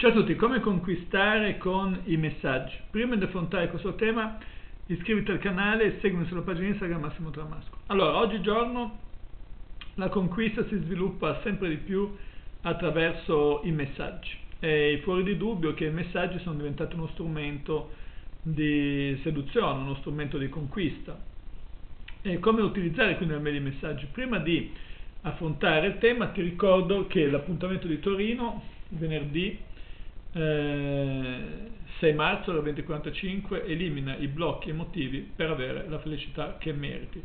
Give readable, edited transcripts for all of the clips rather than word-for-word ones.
Ciao a tutti, come conquistare con i messaggi. Prima di affrontare questo tema, iscriviti al canale e seguimi sulla pagina Instagram Massimo Taramasco. Allora, oggigiorno la conquista si sviluppa sempre di più attraverso i messaggi. È fuori di dubbio che i messaggi sono diventati uno strumento di seduzione, uno strumento di conquista. E come utilizzare quindi al meglio i messaggi? Prima di affrontare il tema, ti ricordo che l'appuntamento di Torino, venerdì 6 marzo alle 20:45, elimina i blocchi emotivi per avere la felicità che meriti,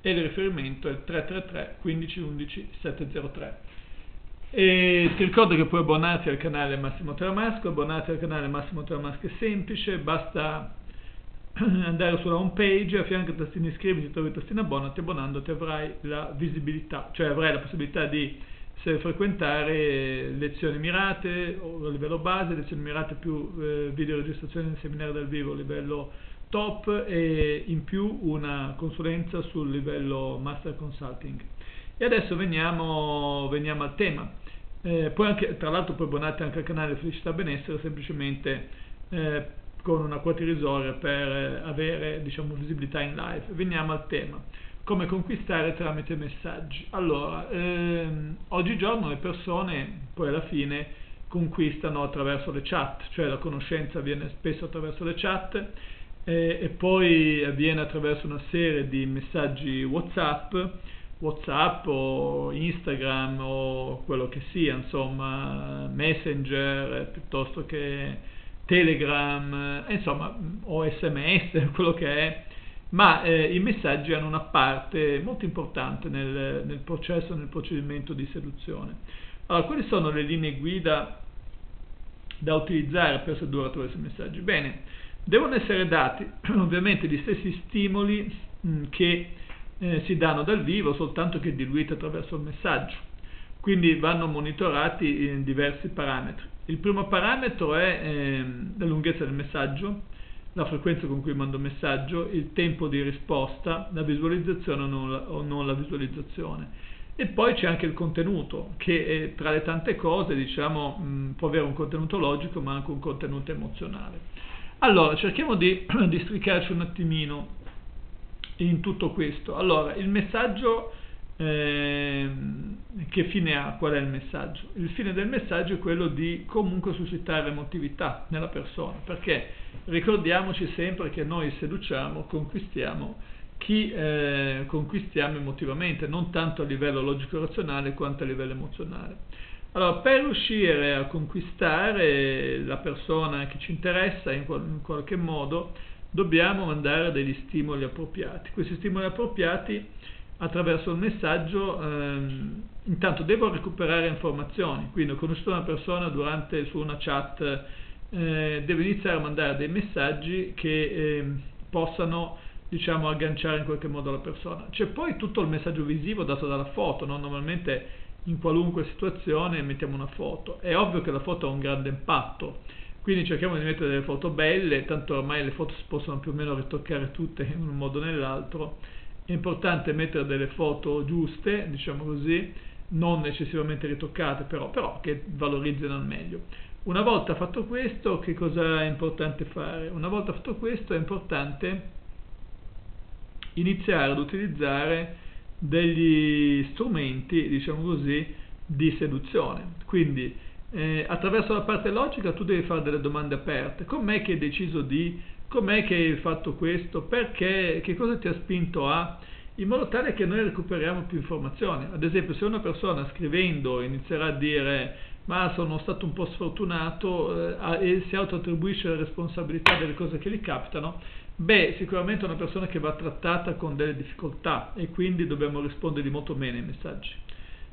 e il riferimento è il 333 15 11 703. E ti ricordo che puoi abbonarti al canale Massimo Taramasco. Abbonarti al canale Massimo Taramasco è semplice, basta andare sulla home page, a fianco al tastino iscriviti trovi il tastino abbonati. Abbonandoti avrai la visibilità, cioè avrai la possibilità di frequentare lezioni mirate a livello base, lezioni mirate più video registrazione del seminario dal vivo a livello top, e in più una consulenza sul livello master consulting. E adesso veniamo al tema. Poi anche, tra l'altro, puoi abbonarti anche al canale Felicità Benessere, semplicemente con una quota irrisoria per avere, diciamo, visibilità in live. Veniamo al tema. Come conquistare tramite messaggi. Allora, oggigiorno le persone poi alla fine conquistano attraverso le chat, cioè la conoscenza avviene spesso attraverso le chat e poi avviene attraverso una serie di messaggi WhatsApp o Instagram o quello che sia, insomma, Messenger piuttosto che Telegram, insomma, o SMS, quello che è. Ma i messaggi hanno una parte molto importante nel processo, nel procedimento di seduzione. Allora, quali sono le linee guida da utilizzare per sedurre attraverso i messaggi? Bene, devono essere dati ovviamente gli stessi stimoli che si danno dal vivo, soltanto che diluiti attraverso il messaggio. Quindi vanno monitorati in diversi parametri. Il primo parametro è la lunghezza del messaggio, la frequenza con cui mando messaggio, il tempo di risposta, la visualizzazione o non la visualizzazione. E poi c'è anche il contenuto, che tra le tante cose, diciamo, può avere un contenuto logico ma anche un contenuto emozionale. Allora, cerchiamo di districarci un attimino in tutto questo. Allora, il messaggio, che fine ha? Qual è il messaggio? Il fine del messaggio è quello di comunque suscitare emotività nella persona, perché ricordiamoci sempre che noi seduciamo, conquistiamo chi conquistiamo emotivamente, non tanto a livello logico-razionale quanto a livello emozionale. Allora, per riuscire a conquistare la persona che ci interessa in qualche modo, dobbiamo mandare degli stimoli appropriati. Questi stimoli appropriati attraverso il messaggio, intanto devo recuperare informazioni. Quindi ho conosciuto una persona su una chat, devo iniziare a mandare dei messaggi che possano, diciamo, agganciare in qualche modo la persona. C'è poi tutto il messaggio visivo dato dalla foto, no? Normalmente in qualunque situazione mettiamo una foto, è ovvio che la foto ha un grande impatto, quindi cerchiamo di mettere delle foto belle, tanto ormai le foto si possono più o meno ritoccare tutte in un modo o nell'altro. È importante mettere delle foto giuste, diciamo così, non eccessivamente ritoccate, però che valorizzino al meglio. Una volta fatto questo, che cosa è importante fare? Una volta fatto questo è importante iniziare ad utilizzare degli strumenti, diciamo così, di seduzione. Quindi attraverso la parte logica tu devi fare delle domande aperte. Com'è che hai deciso di... Com'è che hai fatto questo? Perché? Che cosa ti ha spinto a? In modo tale che noi recuperiamo più informazioni. Ad esempio, se una persona scrivendo inizierà a dire ma sono stato un po' sfortunato e si autoattribuisce la responsabilità delle cose che gli capitano, beh, sicuramente è una persona che va trattata con delle difficoltà e quindi dobbiamo rispondergli molto bene ai messaggi,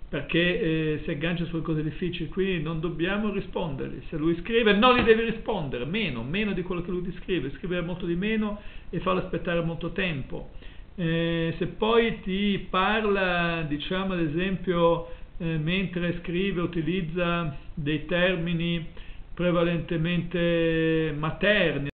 perché si aggancia sulle cose difficili, quindi non dobbiamo rispondergli. Se lui scrive, non gli devi rispondere, meno di quello che lui ti scrive, scrivere molto di meno e farlo aspettare molto tempo. Se poi ti parla, diciamo ad esempio, mentre scrive, utilizza dei termini prevalentemente materni,